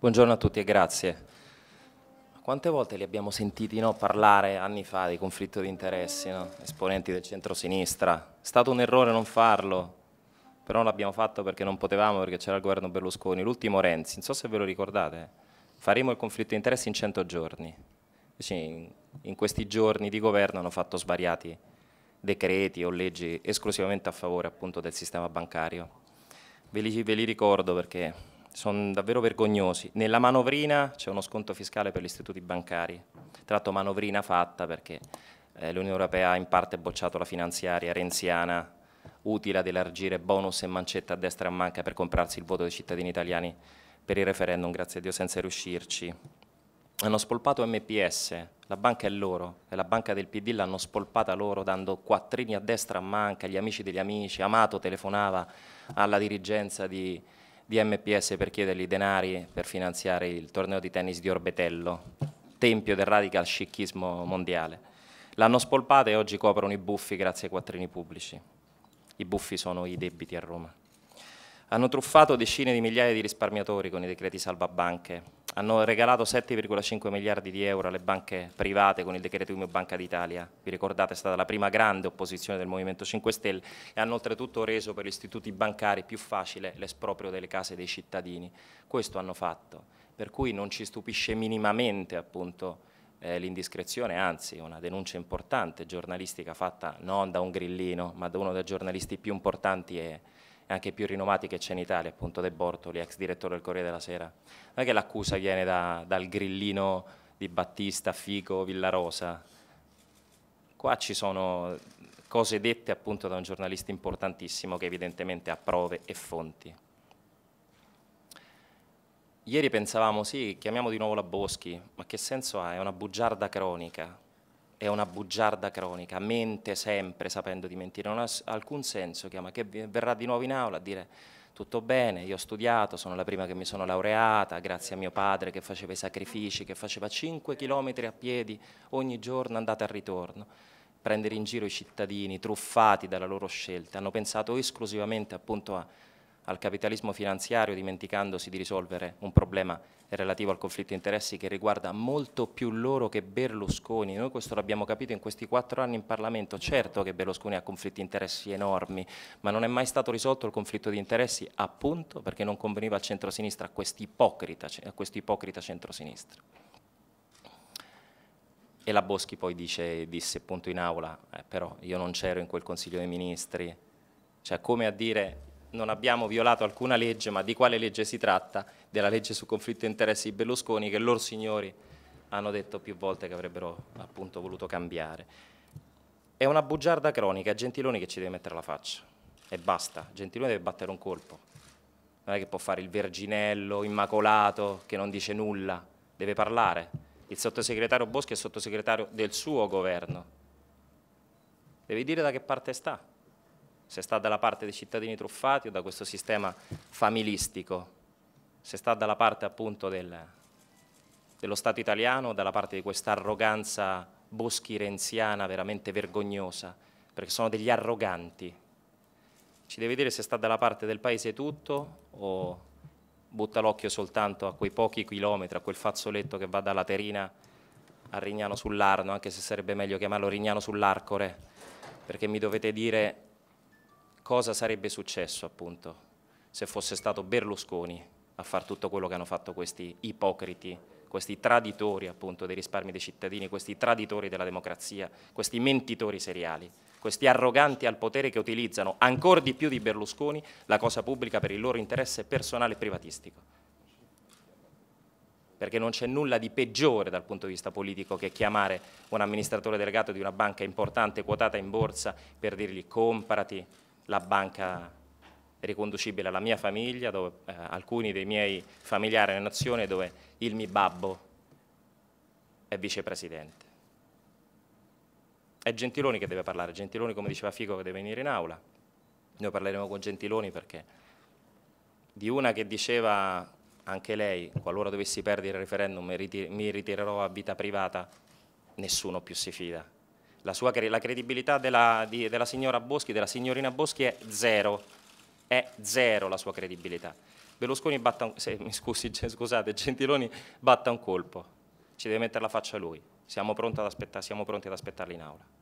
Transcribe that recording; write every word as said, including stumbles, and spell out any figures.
Buongiorno a tutti e grazie. Quante volte li abbiamo sentiti no, parlare anni fa di conflitto di interessi, no? Esponenti del centro-sinistra? È stato un errore non farlo, però l'abbiamo fatto perché non potevamo, perché c'era il governo Berlusconi, l'ultimo Renzi, non so se ve lo ricordate, faremo il conflitto di interessi in cento giorni. In questi giorni di governo hanno fatto svariati decreti o leggi esclusivamente a favore appunto del sistema bancario. Ve li, ve li ricordo perché sono davvero vergognosi. Nella manovrina c'è uno sconto fiscale per gli istituti bancari, tra l'altro manovrina fatta perché eh, l'Unione Europea ha in parte bocciato la finanziaria renziana, utile ad elargire bonus e mancetta a destra e a manca per comprarsi il voto dei cittadini italiani per il referendum, grazie a Dio senza riuscirci. Hanno spolpato M P S, la banca è loro, e la banca del P D l'hanno spolpata loro dando quattrini a destra a manca, agli amici degli amici. Amato telefonava alla dirigenza di, di M P S per chiedergli denari per finanziare il torneo di tennis di Orbetello, tempio del radical scicchismo mondiale. L'hanno spolpata e oggi coprono i buffi grazie ai quattrini pubblici. I buffi sono i debiti a Roma. Hanno truffato decine di migliaia di risparmiatori con i decreti salvabanche, hanno regalato sette virgola cinque miliardi di euro alle banche private con il decreto di Banca d'Italia, vi ricordate è stata la prima grande opposizione del Movimento cinque Stelle, e hanno oltretutto reso per gli istituti bancari più facile l'esproprio delle case dei cittadini. Questo hanno fatto, per cui non ci stupisce minimamente appunto eh, l'indiscrezione, anzi una denuncia importante giornalistica fatta non da un grillino ma da uno dei giornalisti più importanti e anche più rinomati che c'è in Italia, appunto De Bortoli, ex direttore del Corriere della Sera. Non è che l'accusa viene da, dal grillino di Battista, Fico, Villarosa. Qua ci sono cose dette appunto da un giornalista importantissimo che evidentemente ha prove e fonti. Ieri pensavamo, sì, chiamiamo di nuovo la Boschi, ma che senso ha? È una bugiarda cronica, è una bugiarda cronica, mente sempre sapendo di mentire, non ha alcun senso, chiama, che verrà di nuovo in aula a dire tutto bene, io ho studiato, sono la prima che mi sono laureata, grazie a mio padre che faceva i sacrifici, che faceva cinque chilometri a piedi ogni giorno andata e ritorno, prendere in giro i cittadini truffati dalla loro scelta, hanno pensato esclusivamente appunto a, al capitalismo finanziario dimenticandosi di risolvere un problema relativo al conflitto di interessi che riguarda molto più loro che Berlusconi. Noi questo l'abbiamo capito in questi quattro anni in Parlamento. Certo che Berlusconi ha conflitti di interessi enormi, ma non è mai stato risolto il conflitto di interessi appunto perché non conveniva al centrosinistra, a quest'ipocrita, a quest'ipocrita centrosinistra. E la Boschi poi dice, disse appunto in aula, eh, però io non c'ero in quel Consiglio dei Ministri, cioè come a dire non abbiamo violato alcuna legge, ma di quale legge si tratta? Della legge sul conflitto di interessi di Berlusconi che loro signori hanno detto più volte che avrebbero appunto voluto cambiare. È una bugiarda cronica, è Gentiloni che ci deve mettere la faccia e basta, Gentiloni deve battere un colpo, non è che può fare il verginello immacolato che non dice nulla, deve parlare. Il sottosegretario Boschi è sottosegretario del suo governo, deve dire da che parte sta, se sta dalla parte dei cittadini truffati o da questo sistema familistico, se sta dalla parte appunto del, dello Stato italiano o dalla parte di questa arroganza boschi-renziana veramente vergognosa, perché sono degli arroganti. Ci deve dire se sta dalla parte del paese tutto o butta l'occhio soltanto a quei pochi chilometri, a quel fazzoletto che va da Laterina a Rignano sull'Arno, anche se sarebbe meglio chiamarlo Rignano sull'Arcore, perché mi dovete dire cosa sarebbe successo appunto se fosse stato Berlusconi a far tutto quello che hanno fatto questi ipocriti, questi traditori appunto dei risparmi dei cittadini, questi traditori della democrazia, questi mentitori seriali, questi arroganti al potere che utilizzano ancora di più di Berlusconi la cosa pubblica per il loro interesse personale e privatistico. Perché non c'è nulla di peggiore dal punto di vista politico che chiamare un amministratore delegato di una banca importante quotata in borsa per dirgli comprati la banca riconducibile alla mia famiglia, dove eh, alcuni dei miei familiari in azione, dove il mio babbo è vicepresidente. È Gentiloni che deve parlare, Gentiloni come diceva Fico che deve venire in aula, noi parleremo con Gentiloni perché di una che diceva anche lei, qualora dovessi perdere il referendum mi, ritir- mi ritirerò a vita privata, nessuno più si fida. La, sua, la credibilità della, di, della signora Boschi, della signorina Boschi è zero, è zero la sua credibilità. Berlusconi batta un, se, mi scusi, scusate, Gentiloni batta un colpo, ci deve mettere la faccia lui, siamo pronti ad, aspetta, siamo pronti ad aspettarli in aula.